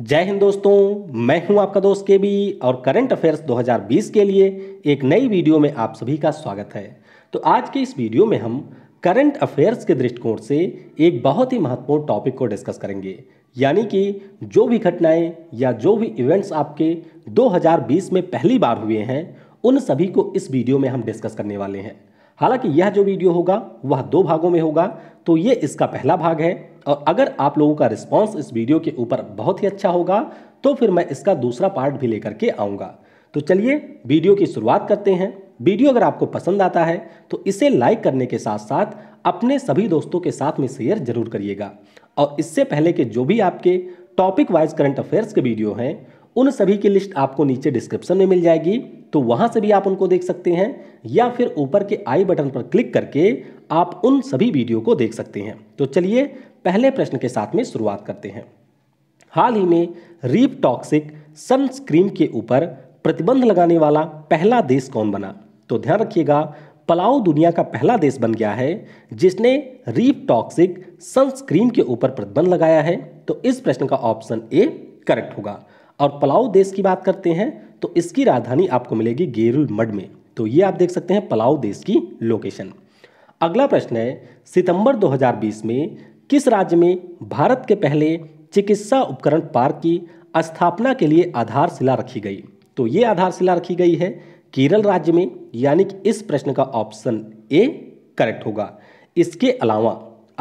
जय हिंद दोस्तों, मैं हूं आपका दोस्त केबी और करंट अफेयर्स 2020 के लिए एक नई वीडियो में आप सभी का स्वागत है। तो आज के इस वीडियो में हम करंट अफेयर्स के दृष्टिकोण से एक बहुत ही महत्वपूर्ण टॉपिक को डिस्कस करेंगे, यानी कि जो भी घटनाएं या जो भी इवेंट्स आपके 2020 में पहली बार हुए हैं उन सभी को इस वीडियो में हम डिस्कस करने वाले हैं। हालांकि यह जो वीडियो होगा वह दो भागों में होगा, तो ये इसका पहला भाग है और अगर आप लोगों का रिस्पांस इस वीडियो के ऊपर बहुत ही अच्छा होगा तो फिर मैं इसका दूसरा पार्ट भी लेकर के आऊँगा। तो चलिए वीडियो की शुरुआत करते हैं। वीडियो अगर आपको पसंद आता है तो इसे लाइक करने के साथ साथ अपने सभी दोस्तों के साथ में शेयर जरूर करिएगा और इससे पहले के जो भी आपके टॉपिक वाइज करंट अफेयर्स के वीडियो हैं उन सभी की लिस्ट आपको नीचे डिस्क्रिप्शन में मिल जाएगी, तो वहाँ से भी आप उनको देख सकते हैं या फिर ऊपर के आई बटन पर क्लिक करके आप उन सभी वीडियो को देख सकते हैं। तो चलिए पहले प्रश्न के साथ में शुरुआत करते हैं। हाल ही में रीप टॉक्सिक सनस्क्रीन के ऊपर प्रतिबंध लगाने वाला पहला देश कौन बना? तो ध्यान रखिएगा, पलाऊ दुनिया का पहला देश बन गया है जिसने रीप टॉक्सिक सनस्क्रीन के ऊपर प्रतिबंध लगाया है। तो इस प्रश्न का ऑप्शन ए करेक्ट होगा। और पलाऊ देश की बात करते हैं तो इसकी राजधानी आपको मिलेगी गेरुलमड में। तो ये आप देख सकते हैं पलाऊ देश की लोकेशन। अगला प्रश्न है, सितंबर 2020 में किस राज्य में भारत के पहले चिकित्सा उपकरण पार्क की स्थापना के लिए आधारशिला रखी गई? तो ये आधारशिला रखी गई है केरल राज्य में, यानी कि इस प्रश्न का ऑप्शन ए करेक्ट होगा। इसके अलावा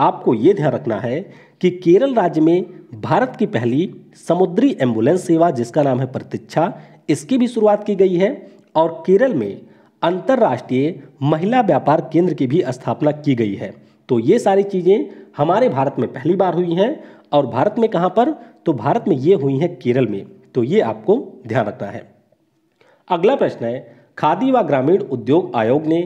आपको ये ध्यान रखना है कि केरल राज्य में भारत की पहली समुद्री एम्बुलेंस सेवा जिसका नाम है प्रतीक्षा, इसकी भी शुरुआत की गई है और केरल में अंतर्राष्ट्रीय महिला व्यापार केंद्र की भी स्थापना की गई है। तो ये सारी चीज़ें हमारे भारत में पहली बार हुई हैं और भारत में कहाँ पर, तो भारत में ये हुई हैं केरल में। तो ये आपको ध्यान रखना है। अगला प्रश्न है, खादी व ग्रामीण उद्योग आयोग ने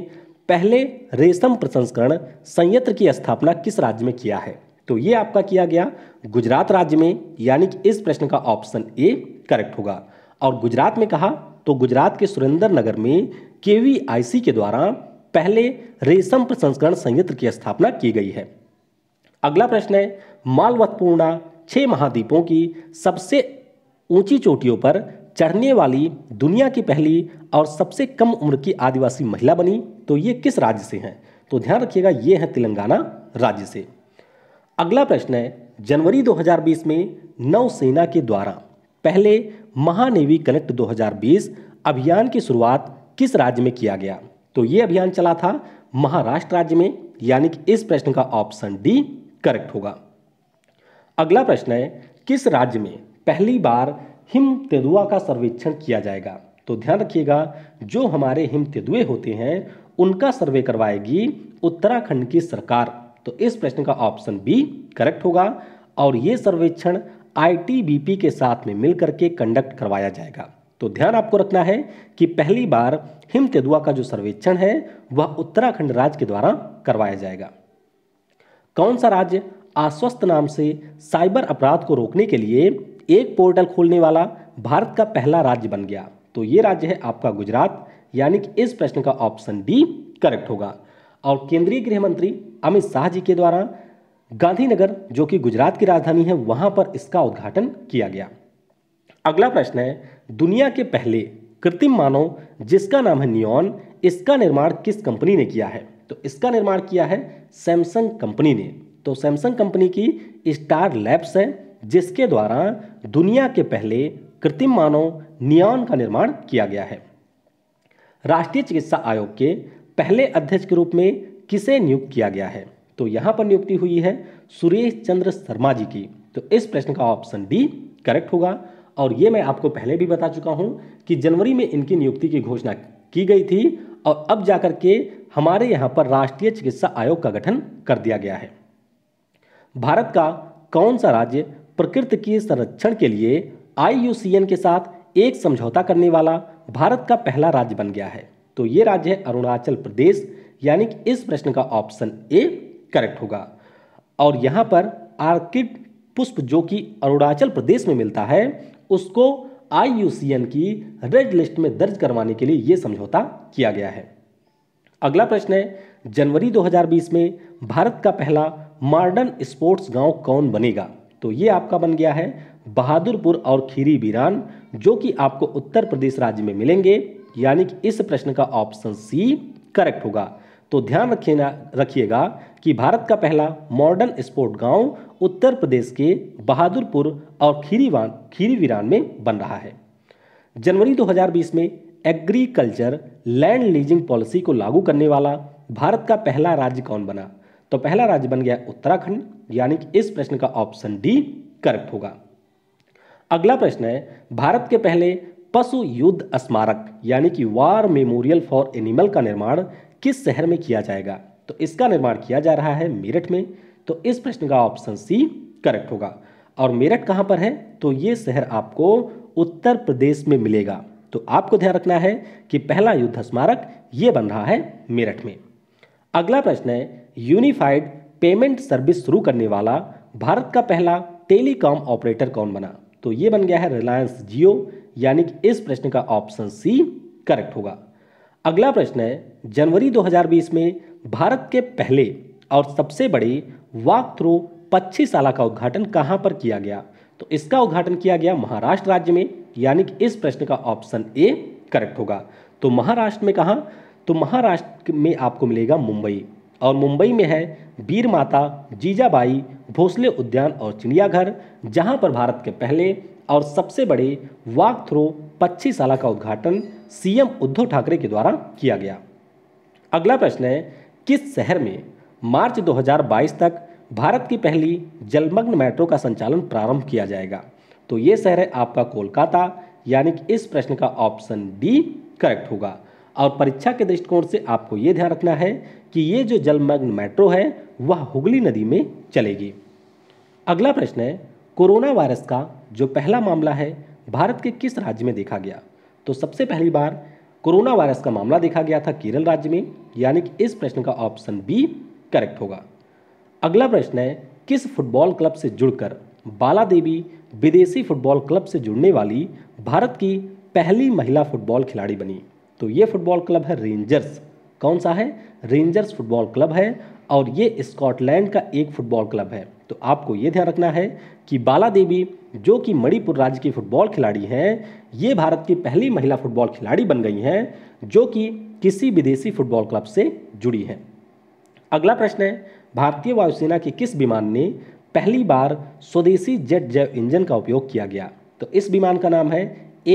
पहले रेशम प्रसंस्करण संयंत्र की स्थापना किस राज्य में किया है? तो ये आपका किया गया गुजरात राज्य में, यानी कि इस प्रश्न का ऑप्शन ए करेक्ट होगा। और गुजरात में कहा तो गुजरात के सुरेंद्र नगर में KVIC के द्वारा पहले रेशम प्रसंस्करण संयंत्र की स्थापना की गई है। अगला प्रश्न है, मालवत्पूर्णा 6 महाद्वीपों की सबसे ऊंची चोटियों पर चढ़ने वाली दुनिया की पहली और सबसे कम उम्र की आदिवासी महिला बनी। तो ये किस राज्य से हैं? तो ध्यान रखिएगा, ये हैं तेलंगाना राज्य से। अगला प्रश्न है, जनवरी 2020 में नौसेना के द्वारा पहले महानेवी कनेक्ट 2020 अभियान की शुरुआत किस राज्य में किया गया? तो ये अभियान चला था महाराष्ट्र राज्य में, यानी कि इस प्रश्न का ऑप्शन डी करेक्ट होगा। अगला प्रश्न है, किस राज्य में पहली बार हिम तेंदुआ का सर्वेक्षण किया जाएगा? तो ध्यान रखिएगा, जो हमारे हिम तेंदुए होते हैं उनका सर्वे करवाएगी उत्तराखंड की सरकार। तो इस प्रश्न का ऑप्शन बी करेक्ट होगा और ये सर्वेक्षण ITBP के साथ में मिलकर के कंडक्ट करवाया जाएगा। तो ध्यान आपको रखना है कि पहली बार हिम तेंदुआ का जो सर्वेक्षण है वह उत्तराखंड राज्य के द्वारा करवाया जाएगा। कौन सा राज्य आश्वस्त नाम से साइबर अपराध को रोकने के लिए एक पोर्टल खोलने वाला भारत का पहला राज्य बन गया? तो ये राज्य है आपका गुजरात, यानी कि इस प्रश्न का ऑप्शन डी करेक्ट होगा। और केंद्रीय गृह मंत्री अमित शाह जी के द्वारा गांधीनगर, जो कि गुजरात की राजधानी है, वहां पर इसका उद्घाटन किया गया। अगला प्रश्न है, दुनिया के पहले कृत्रिम मानव जिसका नाम है नियॉन, इसका निर्माण किस कंपनी ने किया है? तो इसका निर्माण किया है सैमसंग कंपनी ने। तो सैमसंग कंपनी की स्टार लैब्स है जिसके द्वारा दुनिया के पहले कृत्रिम मानव नियॉन का निर्माण किया गया है। राष्ट्रीय चिकित्सा आयोग के पहले अध्यक्ष के रूप में किसे नियुक्त किया गया है? तो यहाँ पर नियुक्ति हुई है सुरेश चंद्र शर्मा जी की। तो इस प्रश्न का ऑप्शन डी करेक्ट होगा। और ये मैं आपको पहले भी बता चुका हूँ कि जनवरी में इनकी नियुक्ति की घोषणा की गई थी और अब जाकर के हमारे यहाँ पर राष्ट्रीय चिकित्सा आयोग का गठन कर दिया गया है। भारत का कौन सा राज्य प्रकृति के संरक्षण के लिए IUCN के साथ एक समझौता करने वाला भारत का पहला राज्य बन गया है? तो ये राज्य है अरुणाचल प्रदेश, यानी कि इस प्रश्न का ऑप्शन ए करेक्ट होगा। और यहाँ पर आर्किड पुष्प जो कि अरुणाचल प्रदेश में मिलता है उसको IUCN की रेड लिस्ट में दर्ज करवाने के लिए ये समझौता किया गया है। अगला प्रश्न है, जनवरी 2020 में भारत का पहला मॉडर्न स्पोर्ट्स गांव कौन बनेगा? तो ये आपका बन गया है बहादुरपुर और खीरी वीरान, जो कि आपको उत्तर प्रदेश राज्य में मिलेंगे। यानी कि इस प्रश्न का ऑप्शन सी करेक्ट होगा। तो ध्यान रखिएगा कि भारत का पहला मॉडर्न स्पोर्ट गांव उत्तर प्रदेश के बहादुरपुर और खीरी वीरान में बन रहा है। जनवरी 2020 में एग्रीकल्चर लैंड लीजिंग पॉलिसी को लागू करने वाला भारत का पहला राज्य कौन बना? तो पहला राज्य बन गया उत्तराखंड। यानी कि इस प्रश्न का ऑप्शन डी करेक्ट होगा। अगला प्रश्न है, भारत के पहले पशु युद्ध स्मारक यानी कि वार मेमोरियल फॉर एनिमल का निर्माण किस शहर में किया जाएगा? तो इसका निर्माण किया जा रहा है मेरठ में। तो इस प्रश्न का ऑप्शन सी करेक्ट होगा। और मेरठ कहाँ पर है? तो ये शहर आपको उत्तर प्रदेश में मिलेगा। तो आपको ध्यान रखना है कि पहला युद्ध स्मारक ये बन रहा है मेरठ में। अगला प्रश्न है, यूनिफाइड पेमेंट सर्विस शुरू करने वाला भारत का पहला टेलीकॉम ऑपरेटर कौन बना? तो ये बन गया है रिलायंस जियो। यानी कि इस प्रश्न का ऑप्शन सी करेक्ट होगा। अगला प्रश्न है, जनवरी 2020 में भारत के पहले और सबसे बड़े वॉक थ्रू 25 साला का उद्घाटन कहाँ पर किया गया? तो इसका उद्घाटन किया गया महाराष्ट्र राज्य में। यानी कि इस प्रश्न का ऑप्शन ए करेक्ट होगा। तो महाराष्ट्र में कहाँ? तो महाराष्ट्र में आपको मिलेगा मुंबई। और मुंबई में है वीर माता जीजाबाई भोसले उद्यान और चिड़ियाघर, जहाँ पर भारत के पहले और सबसे बड़े वॉक थ्रू 25 साला का उद्घाटन सीएम उद्धव ठाकरे के द्वारा किया गया। अगला प्रश्न है, किस शहर में मार्च 2022 तक भारत की पहली जलमग्न मेट्रो का संचालन प्रारंभ किया जाएगा? तो ये शहर है आपका कोलकाता। यानी कि इस प्रश्न का ऑप्शन डी करेक्ट होगा। और परीक्षा के दृष्टिकोण से आपको ये ध्यान रखना है कि ये जो जलमग्न मेट्रो है वह हुगली नदी में चलेगी। अगला प्रश्न है, कोरोना वायरस का जो पहला मामला है भारत के किस राज्य में देखा गया? तो सबसे पहली बार कोरोना वायरस का मामला देखा गया था केरल राज्य में। यानी कि इस प्रश्न का ऑप्शन बी करेक्ट होगा। अगला प्रश्न है, किस फुटबॉल क्लब से जुड़कर बालादेवी विदेशी फुटबॉल क्लब से जुड़ने वाली भारत की पहली महिला फुटबॉल खिलाड़ी बनी? तो ये फुटबॉल क्लब है रेंजर्स। कौन सा है? रेंजर्स फुटबॉल क्लब है। और ये स्कॉटलैंड का एक फुटबॉल क्लब है। तो आपको ये ध्यान रखना है कि बालादेवी, जो कि मणिपुर राज्य की फुटबॉल खिलाड़ी हैं, ये भारत की पहली महिला फुटबॉल खिलाड़ी बन गई हैं जो कि किसी विदेशी फुटबॉल क्लब से जुड़ी हैं। अगला प्रश्न है, भारतीय वायुसेना के किस विमान ने पहली बार स्वदेशी जेट जैव इंजन का उपयोग किया गया? तो इस विमान का नाम है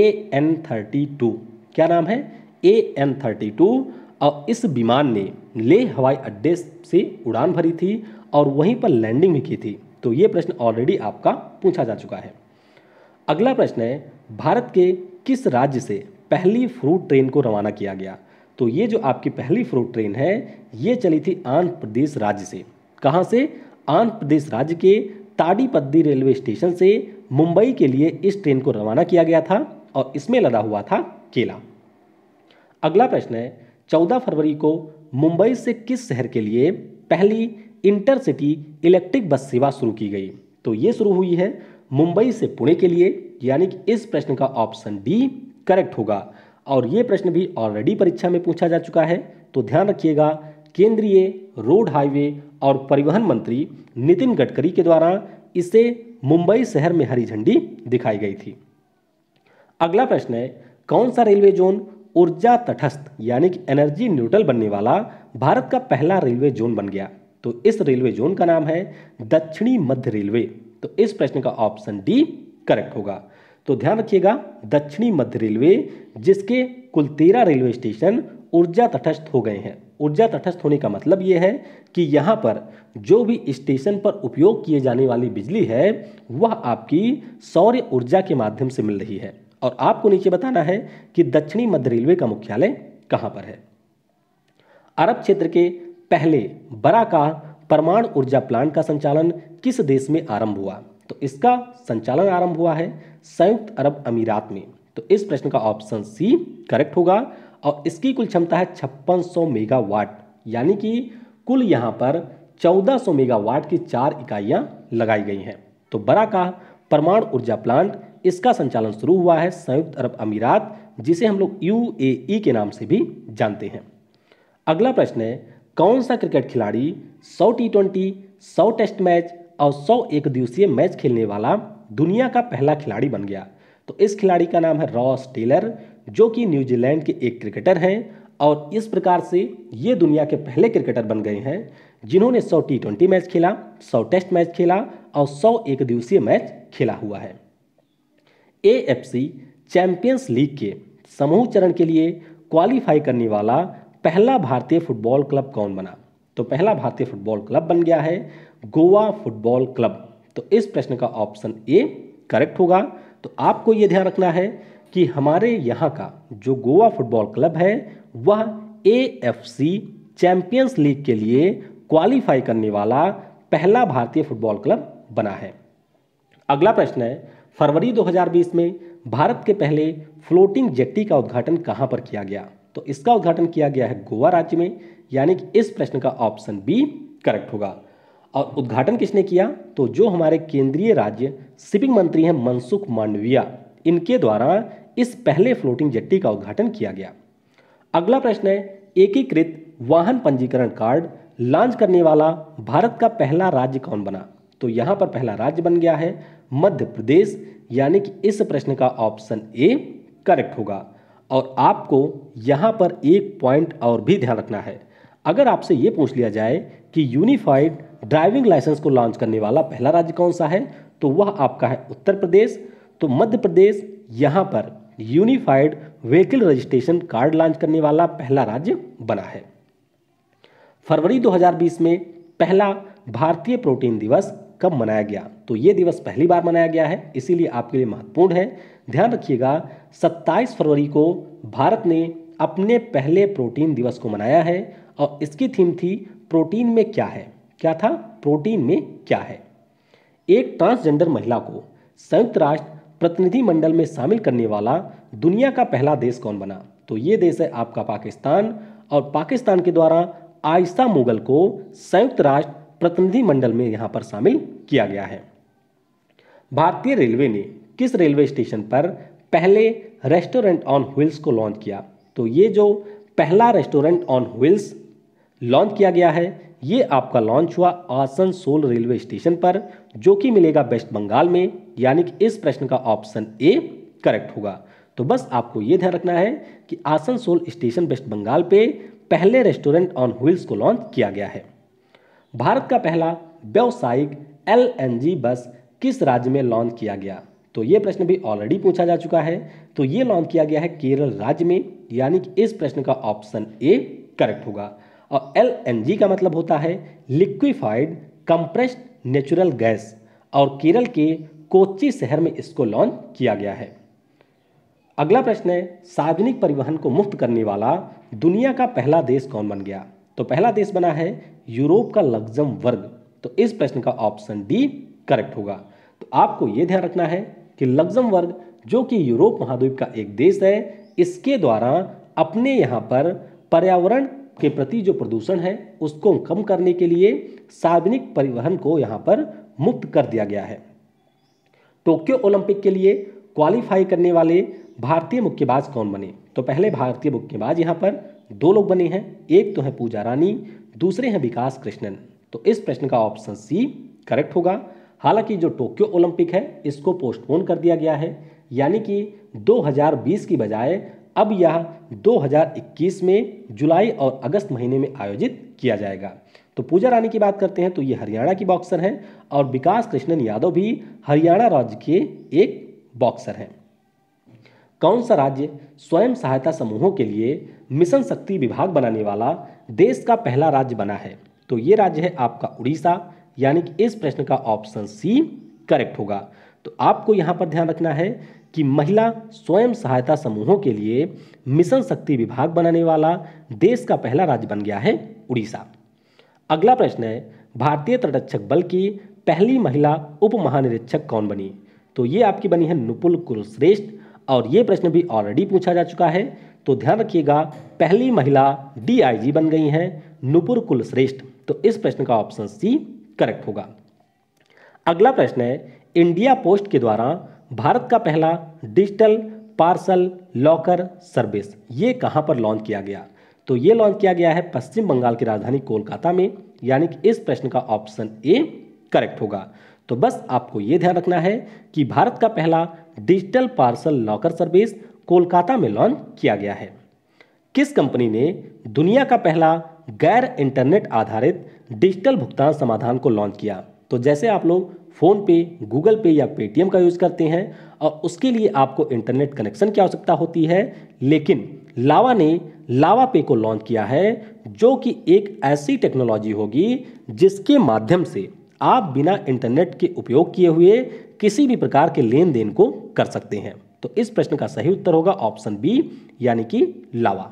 AN32। क्या नाम है? AN32। और इस विमान ने लेह हवाई अड्डे से उड़ान भरी थी और वहीं पर लैंडिंग भी की थी। तो ये प्रश्न ऑलरेडी आपका पूछा जा चुका है। अगला प्रश्न है, भारत के किस राज्य से पहली फ्रूट ट्रेन को रवाना किया गया? तो ये जो आपकी पहली फ्रूट ट्रेन है ये चली थी आंध्र प्रदेश राज्य से। कहाँ से? आंध्र प्रदेश राज्य के ताडीपद्दी रेलवे स्टेशन से मुंबई के लिए इस ट्रेन को रवाना किया गया था और इसमें लदा हुआ था केला। अगला प्रश्न है, 14 फरवरी को मुंबई से किस शहर के लिए पहली इंटरसिटी इलेक्ट्रिक बस सेवा शुरू की गई? तो ये शुरू हुई है मुंबई से पुणे के लिए। यानी कि इस प्रश्न का ऑप्शन डी करेक्ट होगा। और ये प्रश्न भी ऑलरेडी परीक्षा में पूछा जा चुका है। तो ध्यान रखिएगा, केंद्रीय रोड हाईवे और परिवहन मंत्री नितिन गडकरी के द्वारा इसे मुंबई शहर में हरी झंडी दिखाई गई थी। अगला प्रश्न है, कौन सा रेलवे जोन ऊर्जा तटस्थ यानी कि एनर्जी न्यूट्रल बनने वाला भारत का पहला रेलवे जोन बन गया? तो इस रेलवे जोन का नाम है दक्षिणी मध्य रेलवे। तो इस प्रश्न का ऑप्शन डी करेक्ट होगा। तो ध्यान रखिएगा, दक्षिणी मध्य रेलवे, जिसके कुल 13 रेलवे स्टेशन ऊर्जा तटस्थ हो गए हैं। ऊर्जा तटस्थ होने का मतलब ये है कि यहाँ पर जो भी स्टेशन पर उपयोग किए जाने वाली बिजली है वह आपकी सौर ऊर्जा के माध्यम से मिल रही है। और आपको नीचे बताना है कि दक्षिणी मध्य रेलवे का मुख्यालय कहां पर है। अरब क्षेत्र के पहले बराका परमाणु ऊर्जा प्लांट का संचालन किस देश में आरंभ हुआ? तो इसका संचालन आरंभ हुआ है संयुक्त अरब अमीरात में। तो इस प्रश्न का ऑप्शन सी करेक्ट होगा। और इसकी कुल क्षमता है 5600 मेगावाट। यानी कि कुल यहां पर 1400 मेगावाट की 4 इकाइयां लगाई गई हैं। तो बराका परमाणु ऊर्जा प्लांट, इसका संचालन शुरू हुआ है संयुक्त अरब अमीरात, जिसे हम लोग UAE के नाम से भी जानते हैं। अगला प्रश्न है, कौन सा क्रिकेट खिलाड़ी 100 T20, 100 टेस्ट मैच और 100 एक दिवसीय मैच खेलने वाला दुनिया का पहला खिलाड़ी बन गया। तो इस खिलाड़ी का नाम है रॉस टेलर, जो कि न्यूजीलैंड के एक क्रिकेटर हैं और इस प्रकार से ये दुनिया के पहले क्रिकेटर बन गए हैं जिन्होंने 100 T20 मैच खेला, 100 टेस्ट मैच खेला और 100 एक दिवसीय मैच खेला हुआ है। एएफसी चैंपियंस लीग के समूह चरण के लिए क्वालिफाई करने वाला पहला भारतीय फुटबॉल क्लब कौन बना? तो पहला भारतीय फुटबॉल क्लब बन गया है गोवा फुटबॉल क्लब। तो इस प्रश्न का ऑप्शन ए करेक्ट होगा। तो आपको ये ध्यान रखना है कि हमारे यहाँ का जो गोवा फुटबॉल क्लब है वह एएफसी चैंपियंस लीग के लिए क्वालिफाई करने वाला पहला भारतीय फुटबॉल क्लब बना है। अगला प्रश्न है, फरवरी 2020 में भारत के पहले फ्लोटिंग जेट्टी का उद्घाटन कहाँ पर किया गया? तो इसका उद्घाटन किया गया है गोवा राज्य में, यानी कि इस प्रश्न का ऑप्शन बी करेक्ट होगा। और उद्घाटन किसने किया? तो जो हमारे केंद्रीय राज्य शिपिंग मंत्री हैं मनसुख मांडविया, इनके द्वारा इस पहले फ्लोटिंग जेट्टी का उद्घाटन किया गया। अगला प्रश्न है, एकीकृत वाहन पंजीकरण कार्ड लॉन्च करने वाला भारत का पहला राज्य कौन बना? तो यहाँ पर पहला राज्य बन गया है मध्य प्रदेश, यानी कि इस प्रश्न का ऑप्शन ए करेक्ट होगा। और आपको यहाँ पर एक पॉइंट और भी ध्यान रखना है। अगर आपसे ये पूछ लिया जाए कि यूनिफाइड ड्राइविंग लाइसेंस को लॉन्च करने वाला पहला राज्य कौन सा है, तो वह आपका है उत्तर प्रदेश। तो मध्य प्रदेश यहाँ पर unified vehicle registration card launch करने वाला पहला राज्य बना है। फरवरी 2020 में पहला भारतीय प्रोटीन दिवस कब मनाया गया? तो ये दिवस पहली बार मनाया गया है, इसीलिए आपके लिए महत्वपूर्ण है। ध्यान रखिएगा, 27 फरवरी को भारत ने अपने पहले प्रोटीन दिवस को मनाया है और इसकी थीम थी प्रोटीन में क्या है। क्या था? प्रोटीन में क्या है। एक ट्रांसजेंडर महिला को संयुक्त राष्ट्र प्रतिनिधिमंडल में शामिल करने वाला दुनिया का पहला देश कौन बना? तो ये देश है आपका पाकिस्तान, और पाकिस्तान के द्वारा आयशा मुगल को संयुक्त राष्ट्र प्रतिनिधिमंडल में यहाँ पर शामिल किया गया है। भारतीय रेलवे ने किस रेलवे स्टेशन पर पहले रेस्टोरेंट ऑन व्हील्स को लॉन्च किया? तो ये जो पहला रेस्टोरेंट ऑन व्हील्स लॉन्च किया गया है, ये आपका लॉन्च हुआ आसनसोल रेलवे स्टेशन पर, जो कि मिलेगा वेस्ट बंगाल में, यानी कि इस प्रश्न का ऑप्शन ए करेक्ट होगा। तो बस आपको ये ध्यान रखना है कि आसनसोल स्टेशन वेस्ट बंगाल पे पहले रेस्टोरेंट ऑन व्हील्स को लॉन्च किया गया है। भारत का पहला व्यावसायिक LNG बस किस राज्य में लॉन्च किया गया? तो ये प्रश्न भी ऑलरेडी पूछा जा चुका है। तो ये लॉन्च किया गया है केरल राज्य में, यानी कि इस प्रश्न का ऑप्शन ए करेक्ट होगा। और LNG का मतलब होता है लिक्विफाइड कंप्रेस्ड नेचुरल गैस, और केरल के कोच्चि शहर में इसको लॉन्च किया गया है। अगला प्रश्न है, सार्वजनिक परिवहन को मुफ्त करने वाला दुनिया का पहला देश कौन बन गया? तो पहला देश बना है यूरोप का लग्जमबर्ग। तो इस प्रश्न का ऑप्शन डी करेक्ट होगा। तो आपको ये ध्यान रखना है कि लग्जमबर्ग, जो कि यूरोप महाद्वीप का एक देश है, इसके द्वारा अपने यहाँ पर पर्यावरण के प्रति जो प्रदूषण है उसको कम करने के लिए सार्वजनिक परिवहन को यहाँ पर मुक्त कर दिया गया है। टोक्यो ओलंपिक के लिए क्वालिफाई करने वाले भारतीय मुक्केबाज कौन बने? तो पहले भारतीय मुक्केबाज यहाँ पर दो लोग बने हैं, एक तो है पूजा रानी, दूसरे हैं विकास कृष्णन। तो इस प्रश्न का ऑप्शन सी करेक्ट होगा। हालांकि जो टोक्यो ओलंपिक है इसको पोस्टपोन कर दिया गया है, यानी कि 2020 की बजाय अब यह 2021 में जुलाई और अगस्त महीने में आयोजित किया जाएगा। तो पूजा रानी की बात करते हैं तो ये हरियाणा की बॉक्सर हैं और विकास कृष्णन यादव भी हरियाणा राज्य के एक बॉक्सर हैं। कौन सा राज्य स्वयं सहायता समूहों के लिए मिशन शक्ति विभाग बनाने वाला देश का पहला राज्य बना है? तो ये राज्य है आपका उड़ीसा, यानी कि इस प्रश्न का ऑप्शन सी करेक्ट होगा। तो आपको यहाँ पर ध्यान रखना है कि महिला स्वयं सहायता समूहों के लिए मिशन शक्ति विभाग बनाने वाला देश का पहला राज्य बन गया है उड़ीसा। अगला प्रश्न है, भारतीय तटरक्षक बल की पहली महिला उप महानिरीक्षक कौन बनी? तो ये आपकी बनी है नुपुर कुलश्रेष्ठ, और ये प्रश्न भी ऑलरेडी पूछा जा चुका है। तो ध्यान रखिएगा, पहली महिला DIG बन गई हैं नुपुर कुलश्रेष्ठ। तो इस प्रश्न का ऑप्शन सी करेक्ट होगा। अगला प्रश्न है, इंडिया पोस्ट के द्वारा भारत का पहला डिजिटल पार्सल लॉकर सर्विस ये कहाँ पर लॉन्च किया गया? तो ये लॉन्च किया गया है पश्चिम बंगाल की राजधानी कोलकाता में, यानी कि इस प्रश्न का ऑप्शन ए करेक्ट होगा। तो बस आपको ये ध्यान रखना है कि भारत का पहला digital parcel locker service Kolkata में लॉन्च किया गया है। किस कंपनी ने दुनिया का पहला गैर इंटरनेट आधारित डिजिटल भुगतान समाधान को लॉन्च किया? तो जैसे आप लोग फ़ोन पे, गूगल पे या पेटीएम का यूज़ करते हैं और उसके लिए आपको इंटरनेट कनेक्शन की आवश्यकता होती है, लेकिन लावा ने लावा पे को लॉन्च किया है, जो कि एक ऐसी टेक्नोलॉजी होगी जिसके माध्यम से आप बिना इंटरनेट के उपयोग किए हुए किसी भी प्रकार के लेन देन को कर सकते हैं। तो इस प्रश्न का सही उत्तर होगा ऑप्शन बी यानी कि लावा।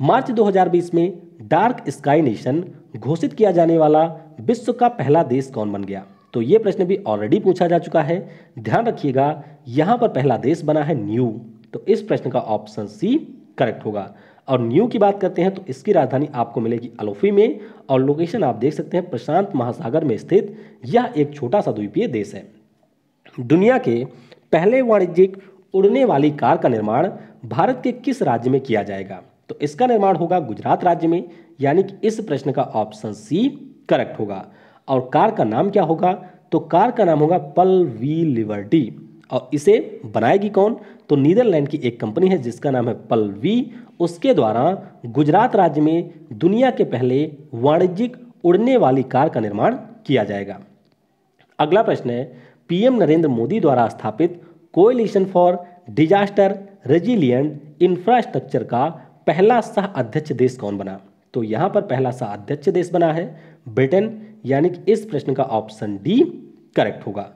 मार्च 2020 में डार्क स्काई नेशन घोषित किया जाने वाला विश्व का पहला देश कौन बन गया? तो ये प्रश्न भी ऑलरेडी पूछा जा चुका है, ध्यान रखिएगा। यहाँ पर पहला देश बना है न्यू, तो इस प्रश्न का ऑप्शन सी करेक्ट होगा। और न्यू की बात करते हैं तो इसकी राजधानी आपको मिलेगी अलोफी में और लोकेशन आप देख सकते हैं प्रशांत महासागर में स्थित यह एक छोटा सा द्वीपीय देश है। दुनिया के पहले वाणिज्यिक उड़ने वाली कार का निर्माण भारत के किस राज्य में किया जाएगा? तो इसका निर्माण होगा गुजरात राज्य में, यानी कि इस प्रश्न का ऑप्शन सी करेक्ट होगा। और कार का नाम क्या होगा? तो कार का नाम होगा पल वी लिबर्टी और इसे बनाएगी कौन? तो नीदरलैंड की एक कंपनी है जिसका नाम है पल वी, उसके द्वारा गुजरात राज्य में दुनिया के पहले वाणिज्यिक उड़ने वाली कार का निर्माण किया जाएगा। अगला प्रश्न है पीएम नरेंद्र मोदी द्वारा स्थापित coalition for disaster resilient infrastructure का पहला सह अध्यक्ष देश कौन बना? तो यहाँ पर पहला सह अध्यक्ष देश बना है ब्रिटेन, यानी कि इस प्रश्न का ऑप्शन डी करेक्ट होगा।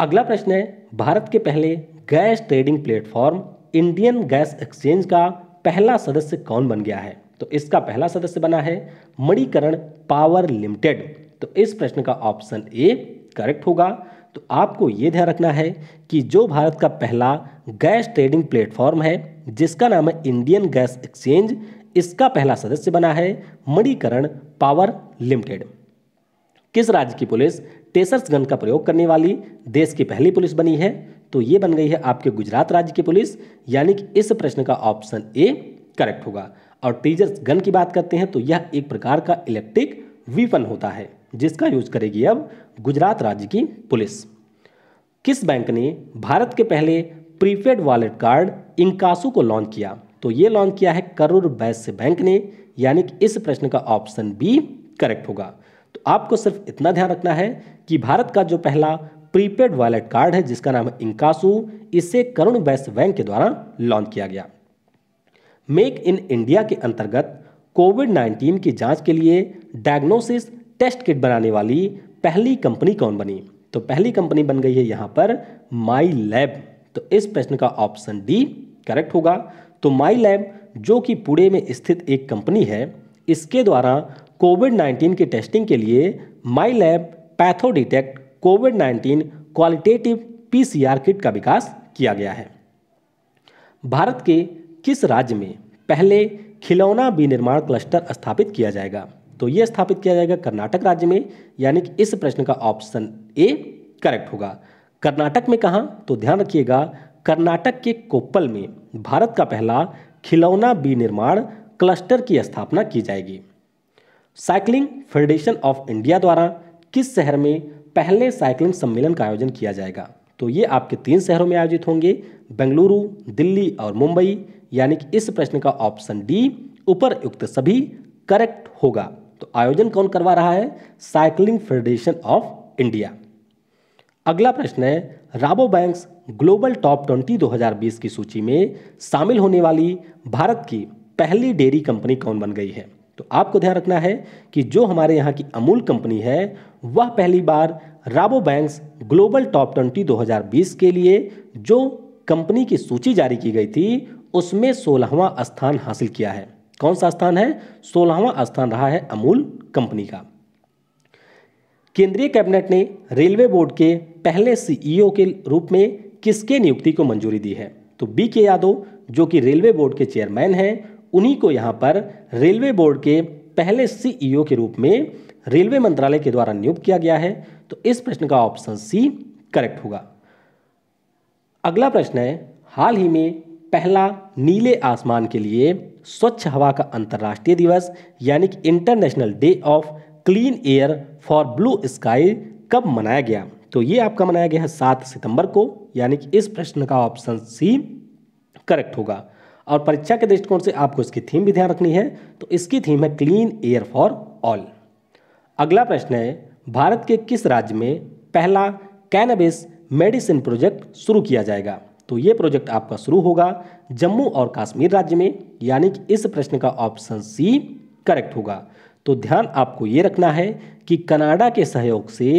अगला प्रश्न है भारत के पहले gas trading platform Indian gas exchange का पहला सदस्य कौन बन गया है? तो इसका पहला सदस्य बना है मणिकरण पावर लिमिटेड, तो इस प्रश्न का ऑप्शन ए करेक्ट होगा। तो आपको ये ध्यान रखना है कि जो भारत का पहला गैस ट्रेडिंग प्लेटफॉर्म है जिसका नाम है इंडियन गैस एक्सचेंज, इसका पहला सदस्य बना है मणिकरण पावर लिमिटेड। किस राज्य की पुलिस टेसर्स गन का प्रयोग करने वाली देश की पहली पुलिस बनी है? तो ये बन गई है आपके गुजरात राज्य की पुलिस, यानी कि इस प्रश्न का ऑप्शन ए करेक्ट होगा। और टेसर्स गन की बात करते हैं तो यह एक प्रकार का इलेक्ट्रिक वीपन होता है जिसका यूज करेगी अब गुजरात राज्य की पुलिस। किस बैंक ने भारत के पहले प्रीपेड वॉलेट कार्ड इंकासू को लॉन्च किया? तो ये लॉन्च किया है करूर वैश्य बैंक ने, यानी कि इस प्रश्न का ऑप्शन बी करेक्ट होगा। तो आपको सिर्फ इतना ध्यान रखना है कि भारत का जो पहला प्रीपेड वॉलेट कार्ड है जिसका नाम है इंकासू, इसे करूर वैश्य बैंक के द्वारा लॉन्च किया गया। मेक इन इंडिया के अंतर्गत कोविड-19 की जांच के लिए डायग्नोसिस टेस्ट किट बनाने वाली पहली कंपनी कौन बनी? तो पहली कंपनी बन गई है यहाँ पर माई लैब, तो इस प्रश्न का ऑप्शन डी करेक्ट होगा। तो माई लैब जो कि पुणे में स्थित एक कंपनी है, इसके द्वारा कोविड-19 की टेस्टिंग के लिए माई लैब पैथो डिटेक्ट कोविड-19 क्वालिटेटिव पीसीआर किट का विकास किया गया है। भारत के किस राज्य में पहले खिलौना विनिर्माण क्लस्टर स्थापित किया जाएगा? तो ये स्थापित किया जाएगा कर्नाटक राज्य में, यानी कि इस प्रश्न का ऑप्शन ए करेक्ट होगा। कर्नाटक में कहाँ? तो ध्यान रखिएगा कर्नाटक के कोप्पल में भारत का पहला खिलौना विनिर्माण क्लस्टर की स्थापना की जाएगी। साइकिलिंग फेडरेशन ऑफ इंडिया द्वारा किस शहर में पहले साइकिलिंग सम्मेलन का आयोजन किया जाएगा? तो ये आपके 3 शहरों में आयोजित होंगे बेंगलुरु, दिल्ली और मुंबई, यानी कि इस प्रश्न का ऑप्शन डी उपरयुक्त सभी करेक्ट होगा। तो आयोजन कौन करवा रहा है? Cycling federation of India. अगला प्रश्न है राबोबैंक्स ग्लोबल टॉप 20 2020 की सूची में शामिल होने वाली भारत की पहली डेयरी कंपनी कौन बन गई है? तो आपको ध्यान रखना है कि जो हमारे यहाँ की अमूल कंपनी है वह पहली बार राबोबैंक्स ग्लोबल टॉप 20 2020 के लिए जो कंपनी की सूची जारी की गई थी उसमें 16वां स्थान हासिल किया है। कौन सा स्थान है? 16वां स्थान रहा है अमूल कंपनी का। केंद्रीय कैबिनेट ने रेलवे बोर्ड के पहले सीईओ के रूप में किसके नियुक्ति को मंजूरी दी है? तो बी के यादव जो कि रेलवे बोर्ड के चेयरमैन हैं, उन्हीं को यहाँ पर रेलवे बोर्ड के पहले सीईओ के रूप में रेलवे मंत्रालय के द्वारा नियुक्त किया गया है। तो इस प्रश्न का ऑप्शन सी करेक्ट होगा। अगला प्रश्न है हाल ही में पहला नीले आसमान के लिए स्वच्छ हवा का अंतर्राष्ट्रीय दिवस यानी कि international day of clean air for blue sky कब मनाया गया? तो ये आपका मनाया गया है 7 सितंबर को, यानी कि इस प्रश्न का ऑप्शन सी करेक्ट होगा। और परीक्षा के दृष्टिकोण से आपको इसकी थीम भी ध्यान रखनी है, तो इसकी थीम है क्लीन एयर फॉर ऑल। अगला प्रश्न है, भारत के किस राज्य में पहला कैनबिस मेडिसिन प्रोजेक्ट शुरू किया जाएगा? तो ये प्रोजेक्ट आपका शुरू होगा जम्मू और कश्मीर राज्य में, यानी कि इस प्रश्न का ऑप्शन सी करेक्ट होगा। तो ध्यान आपको ये रखना है कि कनाडा के सहयोग से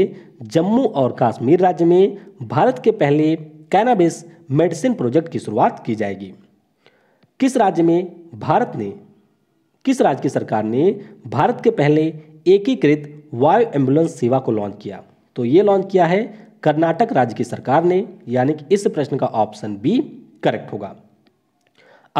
जम्मू और कश्मीर राज्य में भारत के पहले कैनाबिस मेडिसिन प्रोजेक्ट की शुरुआत की जाएगी। किस राज्य की सरकार ने भारत के पहले एकीकृत वायु एम्बुलेंस सेवा को लॉन्च किया? तो ये लॉन्च किया है कर्नाटक राज्य की सरकार ने, यानी कि इस प्रश्न का ऑप्शन बी करेक्ट होगा।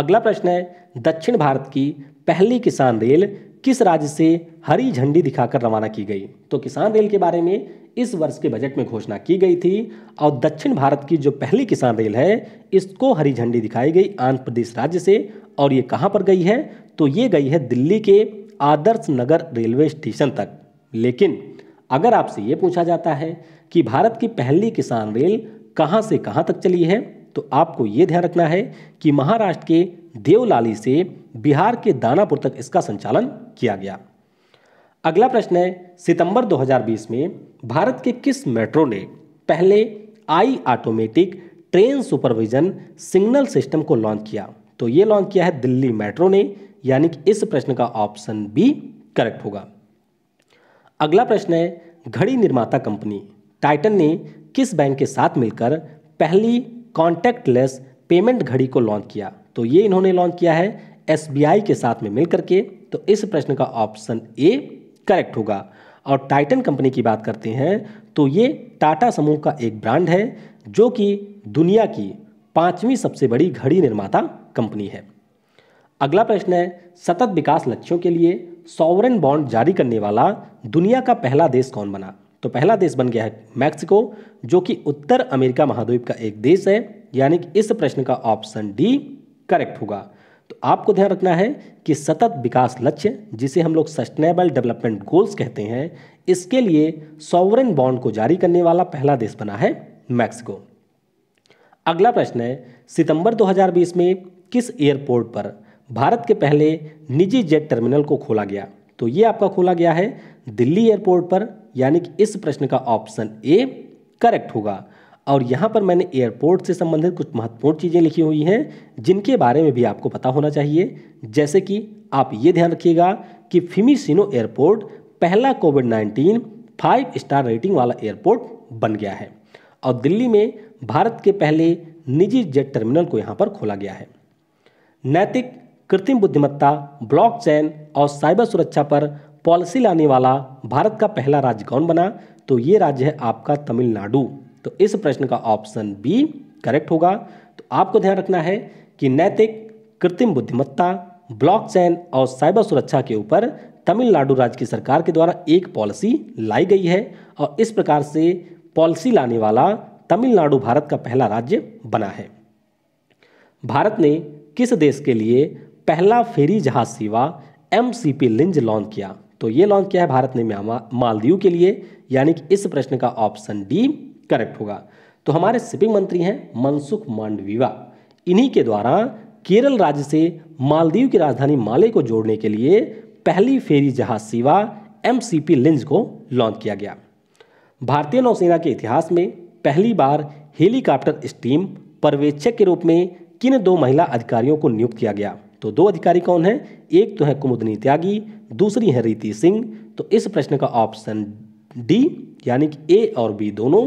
अगला प्रश्न है, दक्षिण भारत की पहली किसान रेल किस राज्य से हरी झंडी दिखाकर रवाना की गई? तो किसान रेल के बारे में इस वर्ष के बजट में घोषणा की गई थी और दक्षिण भारत की जो पहली किसान रेल है इसको हरी झंडी दिखाई गई आंध्र प्रदेश राज्य से। और ये कहाँ पर गई है? तो ये गई है दिल्ली के आदर्श नगर रेलवे स्टेशन तक। लेकिन अगर आपसे ये पूछा जाता है कि भारत की पहली किसान रेल कहाँ से कहाँ तक चली है, तो आपको ये ध्यान रखना है कि महाराष्ट्र के देवलाली से बिहार के दानापुर तक इसका संचालन किया गया। अगला प्रश्न है, सितंबर 2020 में भारत के किस मेट्रो ने पहले I automatic train supervision signal system को लॉन्च किया? तो ये लॉन्च किया है दिल्ली मेट्रो ने, यानी कि इस प्रश्न का ऑप्शन बी करेक्ट होगा। अगला प्रश्न है, घड़ी निर्माता कंपनी टाइटन ने किस बैंक के साथ मिलकर पहली कॉन्टैक्टलेस पेमेंट घड़ी को लॉन्च किया? तो ये इन्होंने लॉन्च किया है एसबीआई के साथ में मिलकर के। तो इस प्रश्न का ऑप्शन ए करेक्ट होगा। और टाइटन कंपनी की बात करते हैं तो ये टाटा समूह का एक ब्रांड है जो कि दुनिया की 5वीं सबसे बड़ी घड़ी निर्माता कंपनी है। अगला प्रश्न है, सतत विकास लक्ष्यों के लिए सॉवरेन बॉन्ड जारी करने वाला दुनिया का पहला देश कौन बना? तो पहला देश बन गया है मैक्सिको, जो कि उत्तर अमेरिका महाद्वीप का एक देश है, यानी कि इस प्रश्न का ऑप्शन डी करेक्ट होगा। तो आपको ध्यान रखना है कि सतत विकास लक्ष्य, जिसे हम लोग सस्टेनेबल डेवलपमेंट गोल्स कहते हैं, इसके लिए सॉवरेन बॉन्ड को जारी करने वाला पहला देश बना है मैक्सिको। अगला प्रश्न है, सितंबर 2020 में किस एयरपोर्ट पर भारत के पहले निजी जेट टर्मिनल को खोला गया? तो ये आपका खोला गया है दिल्ली एयरपोर्ट पर, यानी कि इस प्रश्न का ऑप्शन ए करेक्ट होगा। और यहाँ पर मैंने एयरपोर्ट से संबंधित कुछ महत्वपूर्ण चीज़ें लिखी हुई हैं जिनके बारे में भी आपको पता होना चाहिए, जैसे कि आप ये ध्यान रखिएगा कि फिमिसिनो एयरपोर्ट पहला कोविड-19 5 स्टार रेटिंग वाला एयरपोर्ट बन गया है। और दिल्ली में भारत के पहले निजी जेट टर्मिनल को यहाँ पर खोला गया है। नैतिक, कृत्रिम बुद्धिमत्ता, ब्लॉकचेन और साइबर सुरक्षा पर पॉलिसी लाने वाला भारत का पहला राज्य कौन बना? तो ये राज्य है आपका तमिलनाडु। तो इस प्रश्न का ऑप्शन बी करेक्ट होगा। तो आपको ध्यान रखना है कि नैतिक, कृत्रिम बुद्धिमत्ता, ब्लॉकचेन और साइबर सुरक्षा के ऊपर तमिलनाडु राज्य की सरकार के द्वारा एक पॉलिसी लाई गई है और इस प्रकार से पॉलिसी लाने वाला तमिलनाडु भारत का पहला राज्य बना है। भारत ने किस देश के लिए पहला फेरी जहाज सेवा MCP लिंज लॉन्च किया? तो ये लॉन्च किया है भारत ने मालदीव के लिए, यानी कि इस प्रश्न का ऑप्शन डी करेक्ट होगा। तो हमारे शिपिंग मंत्री हैं मनसुख मांडविया, इन्हीं के द्वारा केरल राज्य से मालदीव की राजधानी माले को जोड़ने के लिए पहली फेरी जहाज सेवा MCP लिंज को लॉन्च किया गया। भारतीय नौसेना के इतिहास में पहली बार हेलीकॉप्टर स्टीम पर्यवेक्षक के रूप में किन 2 महिला अधिकारियों को नियुक्त किया गया? तो 2 अधिकारी कौन हैं? एक तो है कुमुदनी त्यागी, दूसरी है रीति सिंह। तो इस प्रश्न का ऑप्शन डी, यानी कि ए और बी दोनों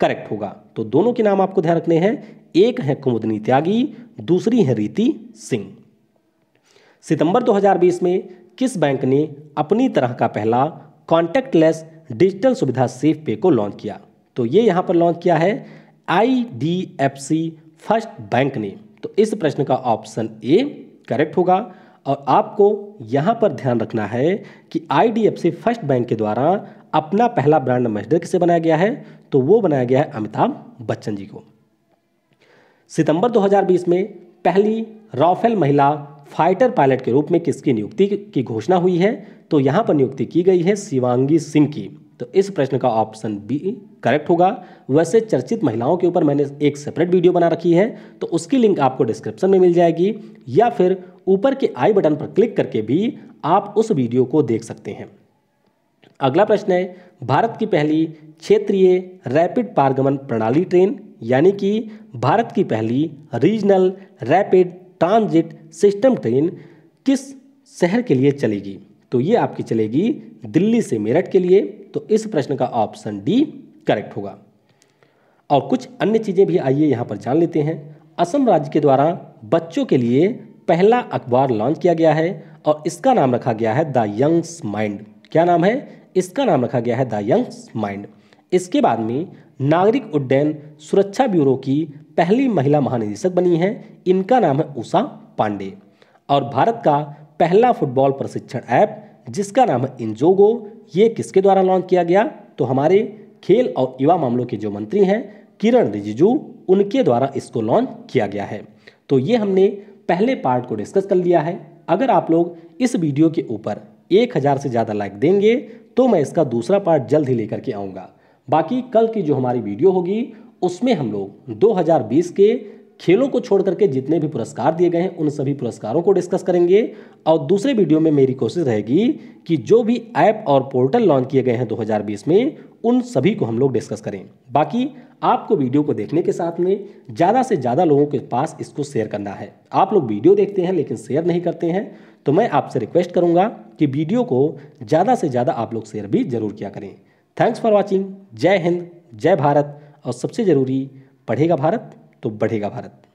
करेक्ट होगा। तो दोनों के नाम आपको ध्यान रखने हैं, एक है कुमुदनी त्यागी, दूसरी है रीति सिंह। सितंबर 2020 में किस बैंक ने अपनी तरह का पहला कॉन्टैक्टलेस डिजिटल सुविधा सेफ पे को लॉन्च किया? तो ये यहाँ पर लॉन्च किया है IDFC फर्स्ट बैंक ने। तो इस प्रश्न का ऑप्शन ए करेक्ट होगा। और आपको यहाँ पर ध्यान रखना है कि IDFC फर्स्ट बैंक के द्वारा अपना पहला ब्रांड एम्बेसडर किसे बनाया गया है? तो वो बनाया गया है अमिताभ बच्चन जी को। सितंबर 2020 में पहली राफेल महिला फाइटर पायलट के रूप में किसकी नियुक्ति की घोषणा हुई है? तो यहाँ पर नियुक्ति की गई है शिवांगी सिंह की, तो इस प्रश्न का ऑप्शन बी करेक्ट होगा। वैसे चर्चित महिलाओं के ऊपर मैंने एक सेपरेट वीडियो बना रखी है, तो उसकी लिंक आपको डिस्क्रिप्शन में मिल जाएगी, या फिर ऊपर के आई बटन पर क्लिक करके भी आप उस वीडियो को देख सकते हैं। अगला प्रश्न है, भारत की पहली क्षेत्रीय रैपिड पारगमन प्रणाली ट्रेन यानी कि भारत की पहली regional rapid transit system train किस शहर के लिए चलेगी? तो ये आपकी चलेगी दिल्ली से मेरठ के लिए। तो इस प्रश्न का ऑप्शन डी करेक्ट होगा। और कुछ अन्य चीज़ें भी आइए यहाँ पर जान लेते हैं। असम राज्य के द्वारा बच्चों के लिए पहला अखबार लॉन्च किया गया है और इसका नाम रखा गया है द यंग्स माइंड। क्या नाम है? इसका नाम रखा गया है द यंग्स माइंड। इसके बाद में नागरिक उड्डयन सुरक्षा ब्यूरो की पहली महिला महानिदेशक बनी हैं, इनका नाम है उषा पांडे। और भारत का पहला फुटबॉल प्रशिक्षण ऐप जिसका नाम है इंजोगो, ये किसके द्वारा लॉन्च किया गया? तो हमारे खेल और युवा मामलों के जो मंत्री हैं किरण रिजिजू, उनके द्वारा इसको लॉन्च किया गया है। तो ये हमने पहले पार्ट को डिस्कस कर लिया है। अगर आप लोग इस वीडियो के ऊपर 1000 से ज़्यादा लाइक देंगे तो मैं इसका दूसरा पार्ट जल्द ही लेकर के आऊँगा। बाकी कल की जो हमारी वीडियो होगी उसमें हम लोग 2020 के खेलों को छोड़ करके जितने भी पुरस्कार दिए गए हैं उन सभी पुरस्कारों को डिस्कस करेंगे। और दूसरे वीडियो में मेरी कोशिश रहेगी कि जो भी ऐप और पोर्टल लॉन्च किए गए हैं 2020 में उन सभी को हम लोग डिस्कस करें। बाकी आपको वीडियो को देखने के साथ में ज़्यादा से ज़्यादा लोगों के पास इसको शेयर करना है। आप लोग वीडियो देखते हैं लेकिन शेयर नहीं करते हैं, तो मैं आपसे रिक्वेस्ट करूँगा कि वीडियो को ज़्यादा से ज़्यादा आप लोग शेयर भी जरूर किया करें। Thanks for watching. जय हिंद, जय भारत, और सबसे ज़रूरी, पढ़ेगा भारत तो बढ़ेगा भारत।